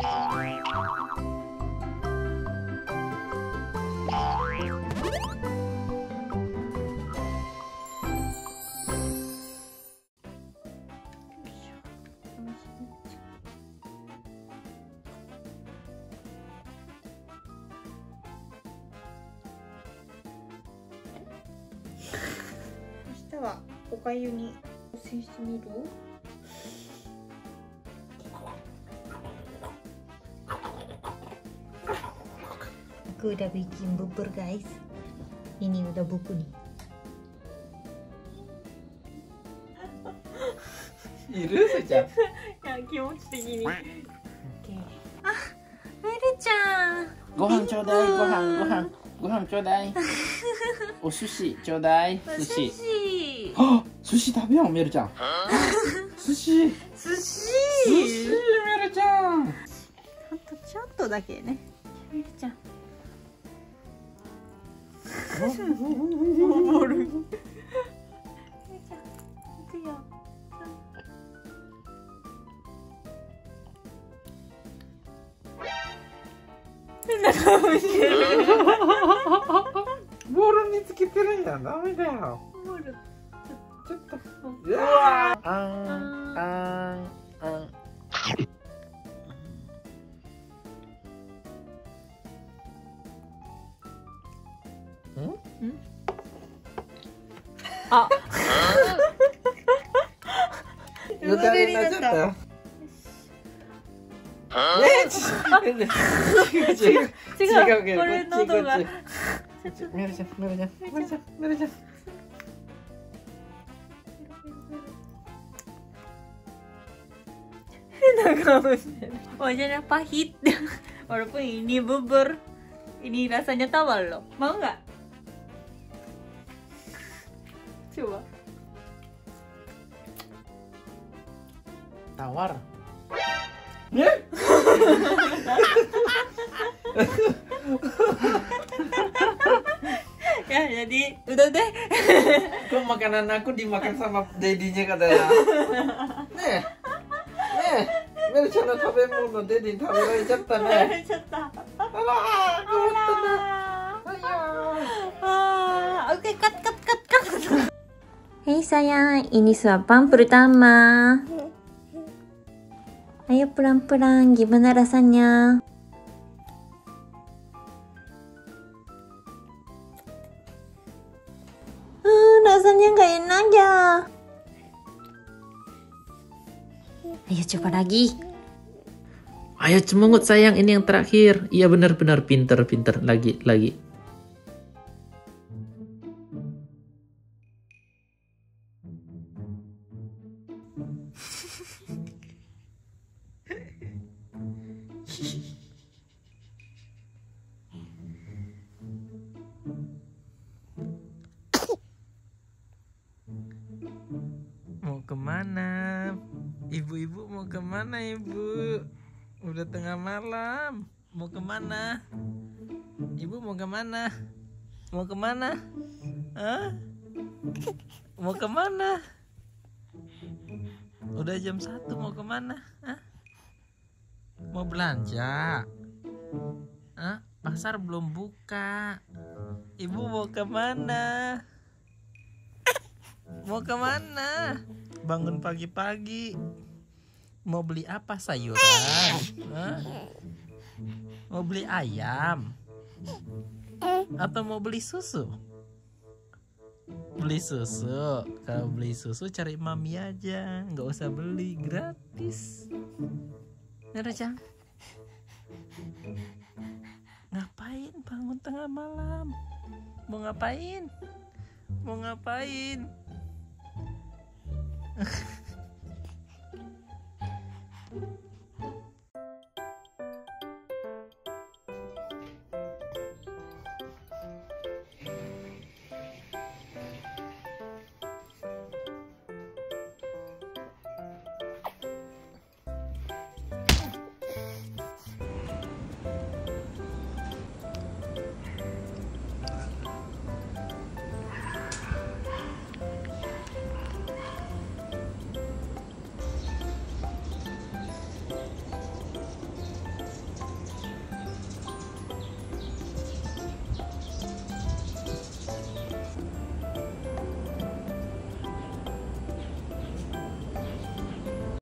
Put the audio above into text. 明日はおかゆに補正してみる？Aku udah bikin bubur guys. Ini udah buku nih. Iru saja. Ya, kimochi tegini. Oke. Ah, Iru-chan. Gohan chodai, gohan chodai. O sushi chodai, sushi. Oh, sushi tabeyo, Iru-chan. Sushi. Sushi, Iru-chan. Chotto dake ne. Iru-chan.ボール。行くよ。変な顔してる。ボールにつけてるんだ。ダメだよ。ボール。ちょっと。うわー。あよだれになっちゃったよ。違うこれ喉が。メルちゃん。変な顔してる。Wajahnya pahit. Walaupun ini bubur, ini rasanya tawar loh. Mau nggak?Coba tawar ya? Ya jadi udah deh. Kok makanan aku dimakan sama dedinya katanya. Nih Iru-chan kamu no dedi taberaichatta ne. Oke cut.Hei sayang, ini suapan pertama. Ayo pelan-pelan, gimana rasanya? Rasanya nggak enak ya. Ayo coba lagi. Ayo cemungut sayang, ini yang terakhir. Iya benar-benar pinter. Lagi.Kemana? Ibu-ibu mau kemana ibu? Udah tengah malam. Mau kemana? Ibu mau kemana? Mau kemana? Hah? Mau kemana? Udah jam 1 mau kemana? Hah? Mau belanja? Hah? Pasar belum buka. Ibu mau kemana? Mau kemana? Bangun pagi-pagi. Mau beli apa sayuran? Hah? Mau beli ayam? Atau mau beli susu? Beli susu. Kalau beli susu cari mami aja. Nggak usah beli, gratis. Iru-chan, ngapain bangun tengah malam? Mau ngapain?